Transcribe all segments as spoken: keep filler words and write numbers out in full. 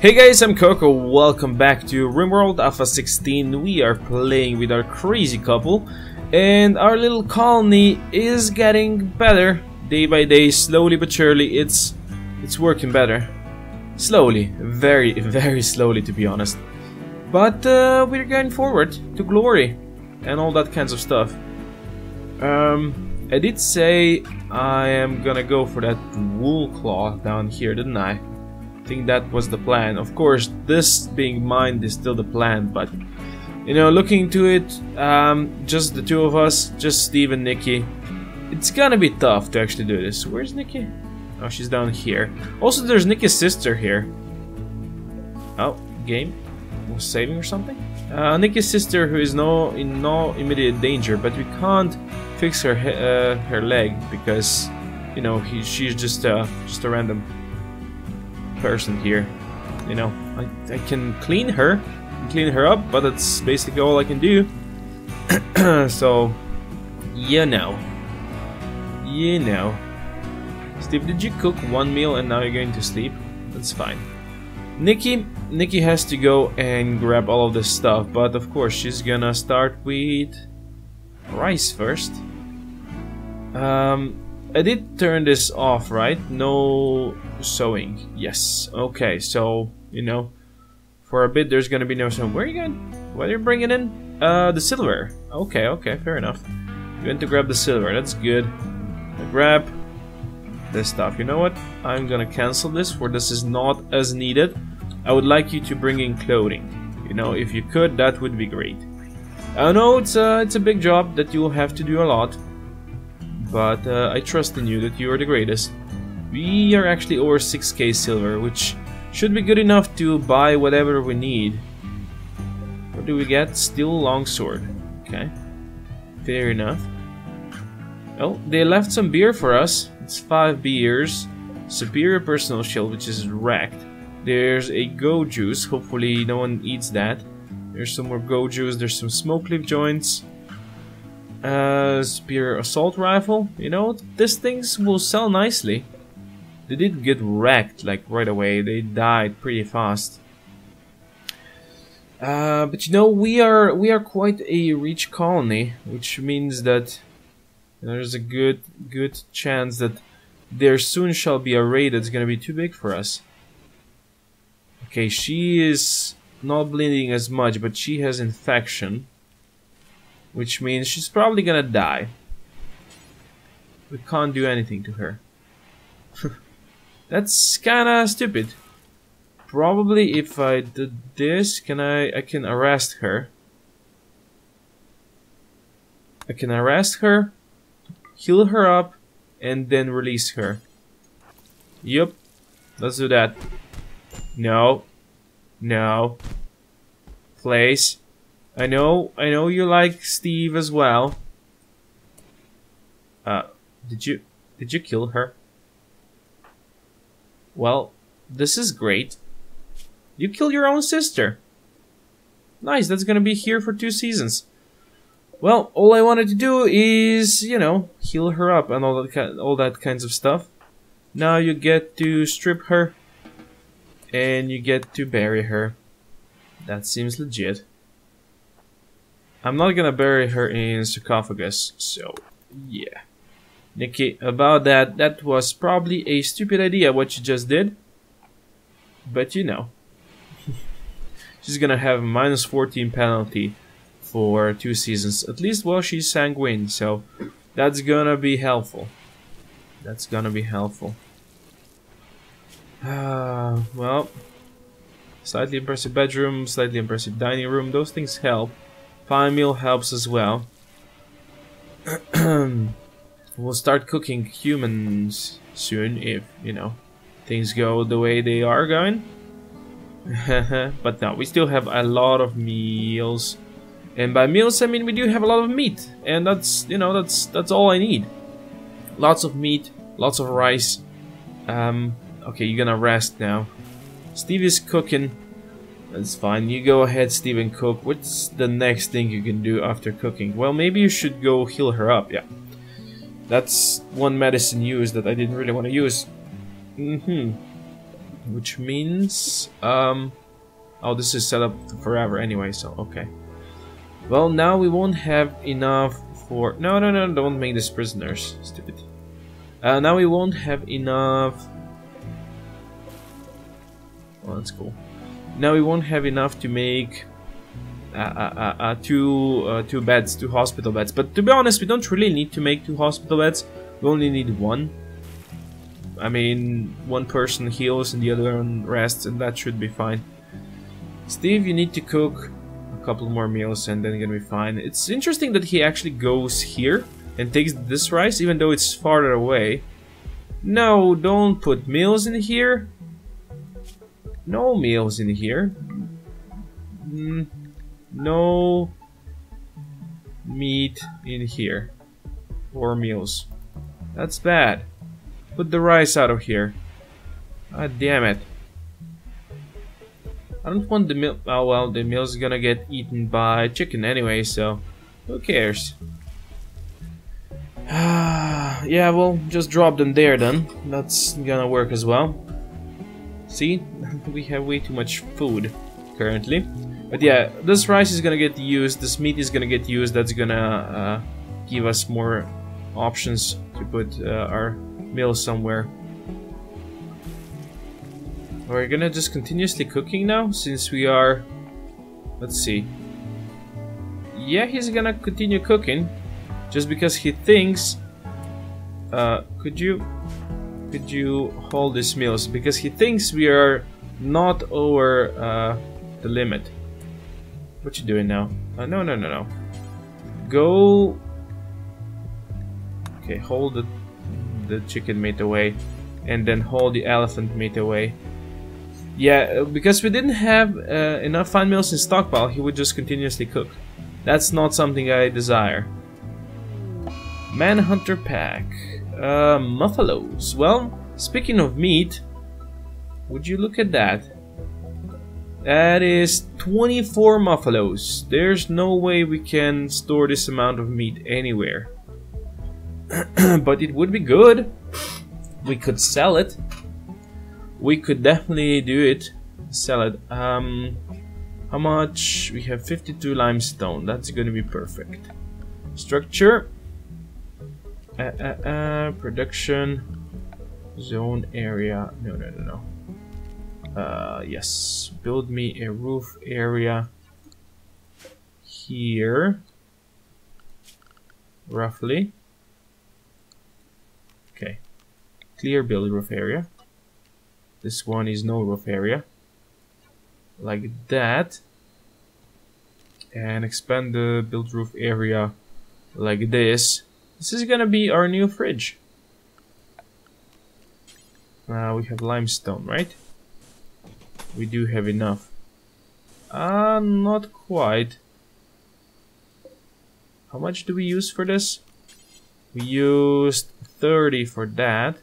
Hey guys, I'm Coco, welcome back to RimWorld Alpha sixteen. We are playing with our crazy couple, and our little colony is getting better day by day, slowly but surely. It's it's working better. Slowly, very, very slowly to be honest. But uh, we're going forward to glory and all that kinds of stuff. Um, I did say I am gonna go for that wool cloth down here, didn't I? I think that was the plan. Of course, this being mined is still the plan, but you know, looking to it, um, just the two of us, just Steve and Nikki, it's gonna be tough to actually do this. Where's Nikki? Oh, she's down here. Also, there's Nikki's sister here. Oh, game was saving or something. Uh, Nikki's sister, who is no in no immediate danger, but we can't fix her uh, her leg because you know he, she's just uh, just a random person here. You know, I, I can clean her clean her up, but that's basically all I can do. So you know you know Steve, did you cook one meal and now you're going to sleep? That's fine. Nikki Nikki has to go and grab all of this stuff, but of course she's gonna start with rice first. um I did turn this off, right? No sewing. Yes. Okay, so, you know, for a bit there's gonna be no sewing. Where are you going? What are you bringing in? Uh, the silver. Okay, okay, fair enough. You went to grab the silver, that's good. I grab this stuff. You know what? I'm gonna cancel this, for this is not as needed. I would like you to bring in clothing. You know, if you could, that would be great. I know it's a, it's a big job that you will have to do a lot. But uh, I trust in you that you are the greatest. We are actually over six K silver, which should be good enough to buy whatever we need. What do we get? Steel longsword. Okay. Fair enough. Oh, they left some beer for us. It's five beers. Superior personal shield, which is wrecked. There's a go juice. Hopefully no one eats that. There's some more go juice. There's some smoke leaf joints. Uh, spear assault rifle. You know, these things will sell nicely. They did get wrecked, like, right away. They died pretty fast. Uh, but you know, we are we are quite a rich colony, which means that there's a good good chance that there soon shall be a raid that's gonna be too big for us. Okay, she is not bleeding as much, but she has infection, which means she's probably gonna die. We can't do anything to her. That's kinda stupid. Probably if I did this, can I I can arrest her. I can arrest her, heal her up, and then release her. Yup. Let's do that. No. No. Place. I know, I know you like Steve as well. Uh, did you, did you kill her? Well, this is great. You killed your own sister. Nice, that's gonna be here for two seasons. Well, all I wanted to do is, you know, heal her up and all that, all that kinds of stuff. Now you get to strip her, and you get to bury her. That seems legit. I'm not gonna bury her in sarcophagus, so yeah. Nikki, about that, that was probably a stupid idea what you just did. But you know. She's gonna have a minus fourteen penalty for two seasons, at least while she's sanguine, so that's gonna be helpful. That's gonna be helpful. Uh, well, slightly impressive bedroom, slightly impressive dining room, those things help. Fine meal helps as well. We'll start cooking humans soon if, you know, things go the way they are going. But no, we still have a lot of meals. And by meals, I mean we do have a lot of meat. And that's, you know, that's that's all I need. Lots of meat, lots of rice. Um, okay, you're gonna rest now. Steve is cooking. That's fine, you go ahead, Steve, and cook. What's the next thing you can do after cooking? Well, maybe you should go heal her up, yeah. That's one medicine used that I didn't really want to use. Mm-hmm. which means um oh, this is set up forever anyway, so okay. Well, now we won't have enough for no no no don't make this prisoners, stupid. Uh, now we won't have enough. Well, that's cool. Now we won't have enough to make uh, uh, uh, uh, two uh, two beds, two hospital beds. But to be honest, we don't really need to make two hospital beds. We only need one. I mean, one person heals and the other one rests, and that should be fine. Steve, you need to cook a couple more meals and then you're gonna be fine. It's interesting that he actually goes here and takes this rice, even though it's farther away. No, don't put meals in here. No meals in here. Mm, no meat in here. Or meals. That's bad. Put the rice out of here. God damn it. I don't want the meal. Oh well, the meal's gonna get eaten by chicken anyway, so who cares? Yeah, well, just drop them there then. That's gonna work as well. See, we have way too much food currently. But yeah, this rice is gonna get used, this meat is gonna get used, that's gonna uh, give us more options to put uh, our meal somewhere. We're gonna just continuously cooking now, since we are... Let's see. Yeah, he's gonna continue cooking, just because he thinks... Uh, could you... Could you hold these meals? Because he thinks we are not over uh, the limit. What you doing now? Uh, no, no, no, no. Go... Okay, hold the, the chicken meat away, and then hold the elephant meat away. Yeah, because we didn't have uh, enough fine meals in stockpile, he would just continuously cook. That's not something I desire. Manhunter pack. Uh, muffalos. Well, speaking of meat, would you look at that? That is twenty-four muffalos. There's no way we can store this amount of meat anywhere. But it would be good. We could sell it. We could definitely do it. Sell it. Um, how much? We have fifty-two limestone. That's gonna be perfect. Structure. Uh, uh, uh, production zone area. No, no, no, no. Uh, yes. Build me a roof area here, roughly. Okay. Clear. Build roof area. This one is no roof area. Like that. And expand the build roof area like this. This is gonna be our new fridge. Now uh, we have limestone, right? We do have enough. Ah, uh, not quite. How much do we use for this? We used thirty for that.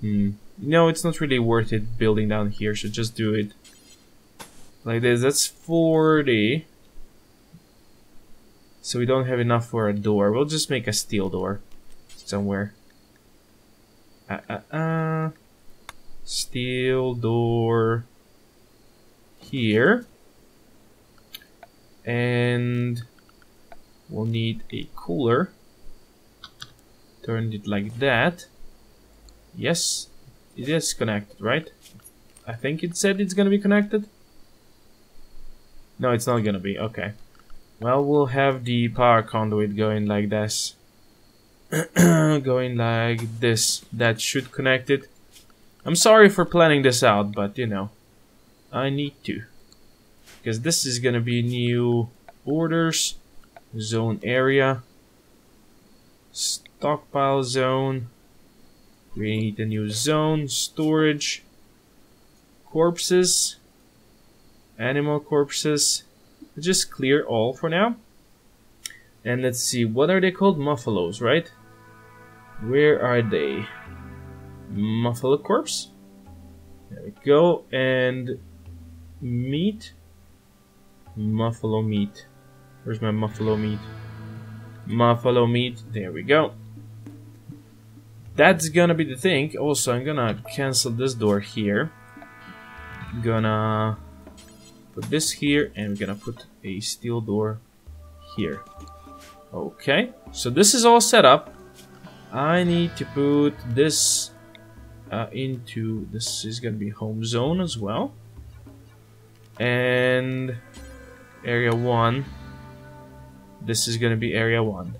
Hmm. No, it's not really worth it building down here, so just do it like this. That's forty. So we don't have enough for a door. We'll just make a steel door somewhere. Uh, uh, uh. Steel door here. And we'll need a cooler. Turn it like that. Yes, it is connected, right? I think it said it's gonna be connected. No, it's not gonna be. Okay. Well, we'll have the power conduit going like this. Going like this. That should connect it. I'm sorry for planning this out, but you know, I need to. Because this is gonna be new orders. Zone area. Stockpile zone. Create a new zone. Storage. Corpses. Animal corpses. Just clear all for now. And let's see, what are they called? Muffalos, right? Where are they? Muffalo corpse. There we go. And meat. Muffalo meat. Where's my muffalo meat? Muffalo meat. There we go. that's gonna be the thing. Also, I'm gonna cancel this door here. I'm gonna put this here, and I'm gonna put a steel door here. Okay, so this is all set up. I need to put this uh, into, this is gonna be home zone as well. And area one, this is gonna be area one.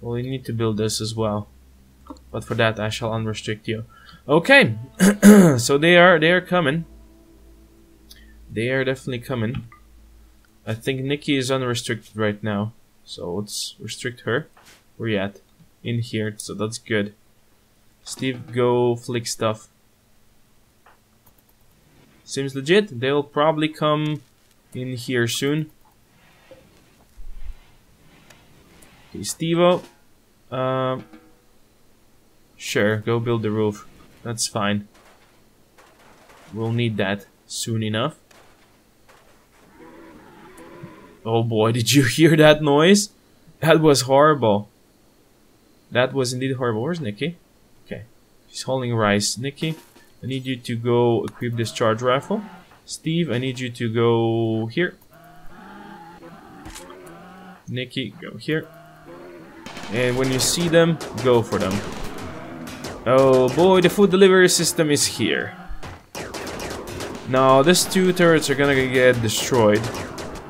Well, we need to build this as well, but for that I shall unrestrict you. Okay, so they are they are coming. They are definitely coming. I think Nikki is unrestricted right now, so let's restrict her. Where you at? In here, so that's good. Steve, go flick stuff. Seems legit. They'll probably come in here soon. Okay, Steve-o. Uh, sure, go build the roof. That's fine. We'll need that soon enough. Oh boy, did you hear that noise? That was horrible. That was indeed horrible. Where's Nikki? Okay, she's hauling rice. Nikki, I need you to go equip this charge rifle. Steve, I need you to go here. Nikki, go here. And when you see them, go for them. Oh boy, the food delivery system is here. Now, these two turrets are gonna get destroyed.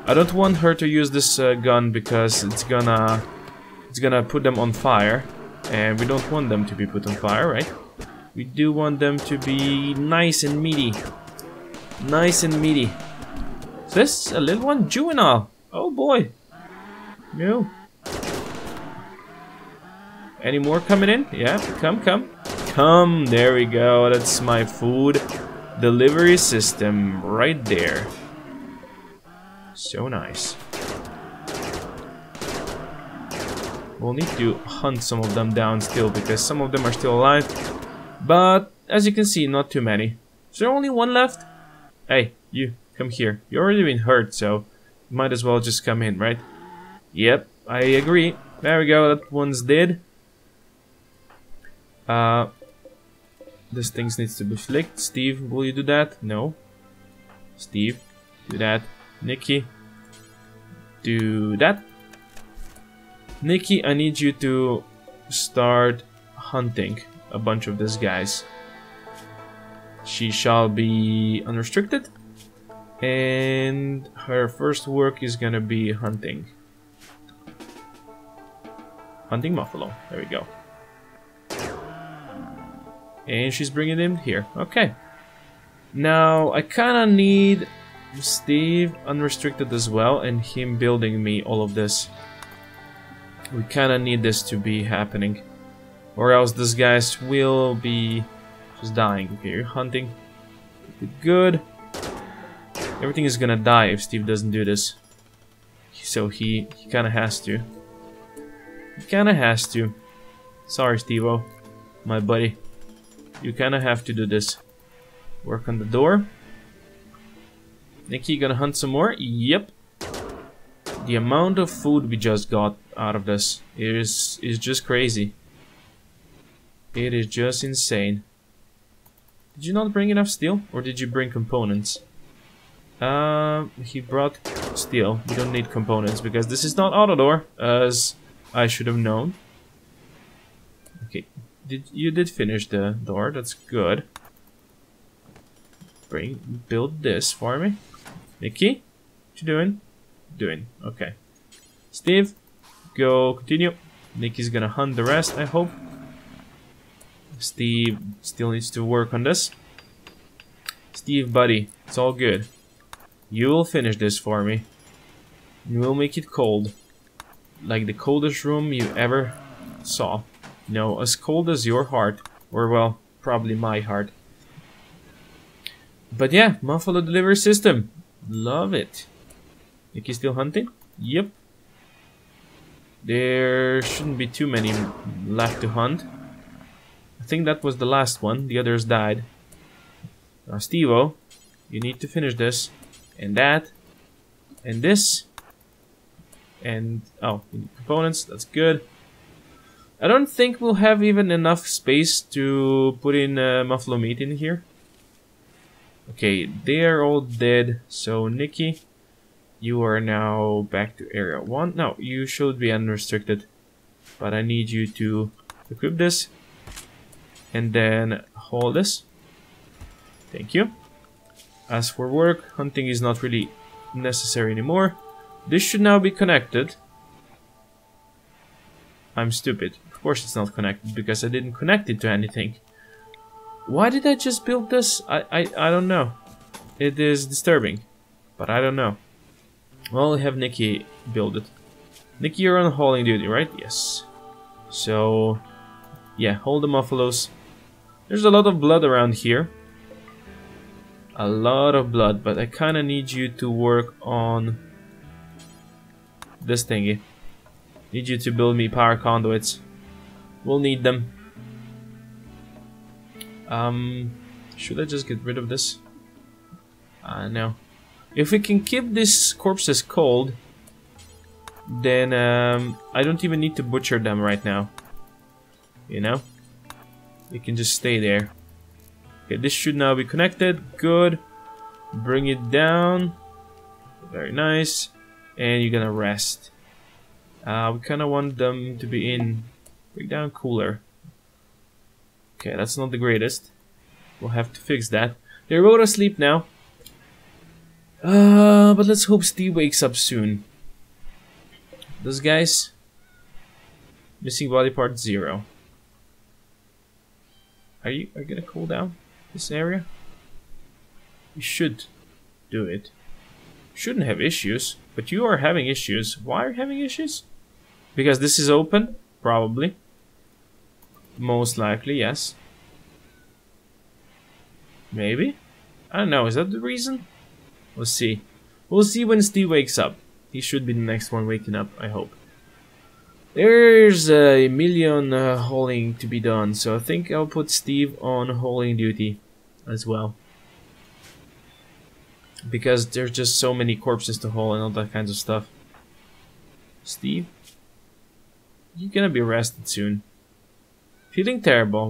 I don't want her to use this uh, gun because it's gonna it's gonna put them on fire, and we don't want them to be put on fire, right? We do want them to be nice and meaty. Nice and meaty. Is this a little one? Juvenile. Oh boy. No. Any more coming in? Yeah, come, come. Come, there we go. That's my food delivery system right there. So nice. We'll need to hunt some of them down still, because some of them are still alive. But, as you can see, not too many. Is there only one left? Hey, you, come here. You've already been hurt, so you might as well just come in, right? Yep, I agree. There we go, that one's dead. Uh, this thing needs to be flicked. Steve, will you do that? No. Steve, do that. Nikki, do that. Nikki, I need you to start hunting a bunch of these guys. She shall be unrestricted, and her first work is gonna be hunting. Hunting muffalo. There we go. And she's bringing him here. Okay. Now I kind of need Steve unrestricted as well, and him building me all of this. We kind of need this to be happening, or else these guys will be just dying. Okay, you're hunting. Good. Everything is gonna die if Steve doesn't do this. So he, he kind of has to. He kind of has to. Sorry, Steve-o, my buddy. You kind of have to do this. Work on the door. Nikki, you gonna hunt some more? Yep. The amount of food we just got out of this is is just crazy. It is just insane. Did you not bring enough steel, or did you bring components? Um, uh, he brought steel. We don't need components because this is not auto door, as I should have known. Okay, did you did finish the door? That's good. Bring build this for me, Nikki. What you doing? Doing okay. Steve, go continue. Nikki's gonna hunt the rest, I hope. Steve still needs to work on this. Steve, buddy, it's all good. You will finish this for me. You will make it cold. Like the coldest room you ever saw. You know, as cold as your heart. Or, well, probably my heart. But yeah, muffalo delivery system. Love it. Nikki still hunting? Yep. There shouldn't be too many left to hunt. I think that was the last one. The others died. Now, Steve-o, you need to finish this. And that. And this. And, oh, components, that's good. I don't think we'll have even enough space to put in uh, muffalo meat in here. Okay, they are all dead, so Nikki, you are now back to area one. No, you should be unrestricted, but I need you to equip this and then hold this. Thank you. As for work, hunting is not really necessary anymore. This should now be connected. I'm stupid. Of course it's not connected because I didn't connect it to anything. Why did I just build this? I, I, I don't know. It is disturbing, but I don't know. Well, I'll have Nikki build it. Nikki, you're on hauling duty, right? Yes. So, yeah, hold the muffalos. There's a lot of blood around here. A lot of blood, but I kind of need you to work on this thingy. Need you to build me power conduits. We'll need them. Um, should I just get rid of this? Uh, no. If we can keep these corpses cold, then um, I don't even need to butcher them right now. You know? They can just stay there. Okay, this should now be connected. Good. Bring it down. Very nice. And you're gonna rest. Uh, we kind of want them to be in. Break down cooler. Okay, that's not the greatest. We'll have to fix that. They're both asleep now. Uh, but let's hope Steve wakes up soon. Those guys. Missing body part zero. Are you, are you gonna cool down this area? You should do it. Shouldn't have issues, but you are having issues. Why are you having issues? Because this is open? Probably. Most likely, yes. Maybe? I don't know, is that the reason? We'll see. We'll see when Steve wakes up. He should be the next one waking up, I hope. There's a million uh, hauling to be done, so I think I'll put Steve on hauling duty as well. Because there's just so many corpses to haul and all that kinds of stuff. Steve? You're gonna be arrested soon. Feeling terrible.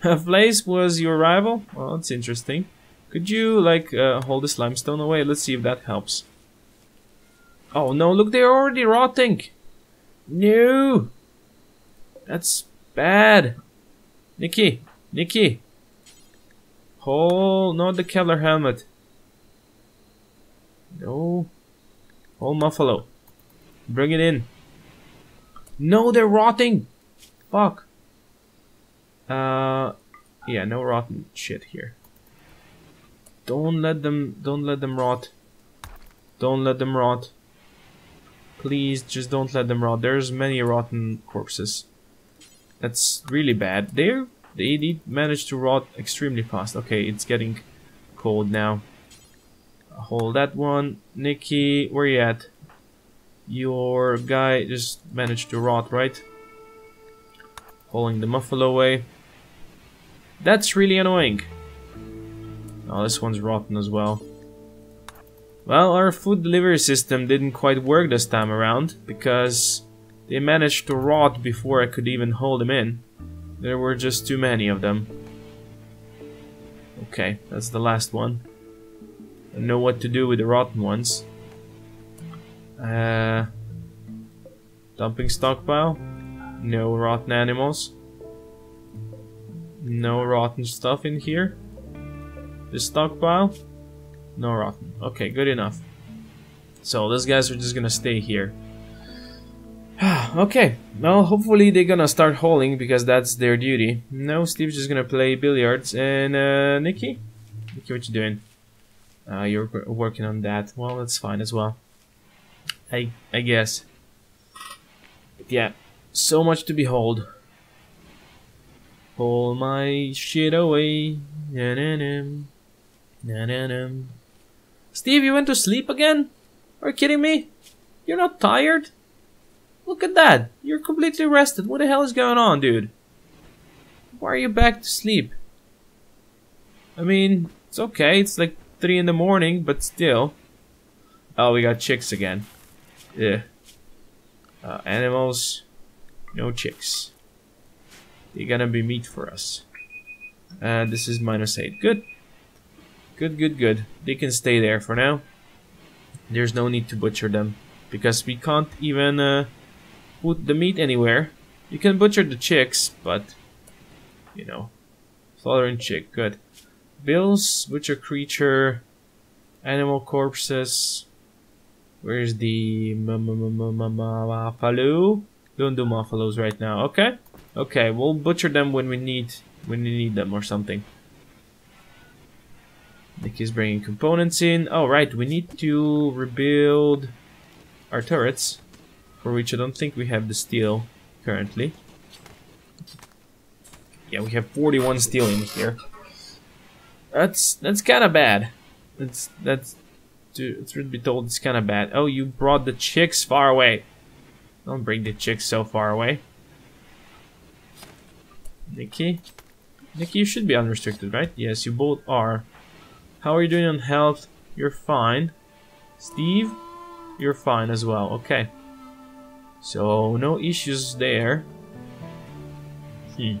Well, Blaze was your rival? Well, that's interesting. Could you, like, uh, hold this limestone away? Let's see if that helps. Oh, no, look, they're already rotting. No. That's bad. Nikki, Nikki. Hold, not the Kevlar helmet. No. Hold muffalo. Bring it in. No, they're rotting. Fuck. Uh, yeah, no rotten shit here. Don't let them, don't let them rot. Don't let them rot. Please, just don't let them rot. There's many rotten corpses. That's really bad. They're, they did manage to rot extremely fast. Okay, it's getting cold now. Hold that one. Nikki, where you at? Your guy just managed to rot, right? Hauling the muffalo away. That's really annoying. Oh, this one's rotten as well. Well, our food delivery system didn't quite work this time around because they managed to rot before I could even hold them in. There were just too many of them. Okay, that's the last one. I know what to do with the rotten ones. Uh, dumping stockpile. No rotten animals. No rotten stuff in here. This stockpile, no rotten. Okay, good enough. So those guys are just gonna stay here. Okay, well, hopefully they're gonna start hauling because that's their duty. No, Steve's just gonna play billiards. And uh, Nikki? Nikki, what you doing? Uh, you're working on that. Well, that's fine as well. I, I guess. But yeah, so much to behold. Haul my shit away. Na na na. Na na na. Steve, you went to sleep again? Are you kidding me? You're not tired? Look at that. You're completely rested. What the hell is going on, dude? Why are you back to sleep? I mean, it's okay. It's like three in the morning, but still. Oh, we got chicks again. Yeah. Uh, animals. No chicks. They're gonna be meat for us. And uh, this is minus eight. Good. Good, good, good. They can stay there for now. There's no need to butcher them. Because we can't even uh, put the meat anywhere. You can butcher the chicks, but... You know. Slaughtering chick. Good. Bills, butcher creature, animal corpses. Where's the... muffalo? Don't do muffalos right now. Okay. Okay, we'll butcher them when we need... When you need them or something. Nikki's bringing components in. Oh, right, we need to rebuild our turrets, for which I don't think we have the steel currently. Yeah, we have forty-one steel in here. That's that's kind of bad. That's that's truth be told, it's kind of bad. Oh, you brought the chicks far away. Don't bring the chicks so far away, Nikki. Nikki, you should be unrestricted, right? Yes, you both are. How are you doing on health? You're fine. Steve, you're fine as well. Okay. So, no issues there. Hmm.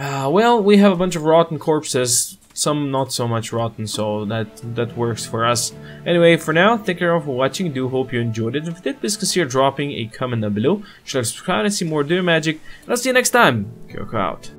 Uh, well, we have a bunch of rotten corpses. Some not so much rotten, so that, that works for us. Anyway, for now, thank you all for watching. Do hope you enjoyed it. If you did, please consider dropping a comment down below. Should I subscribe and see more Doom Magic. And I'll see you next time. Kyoko out.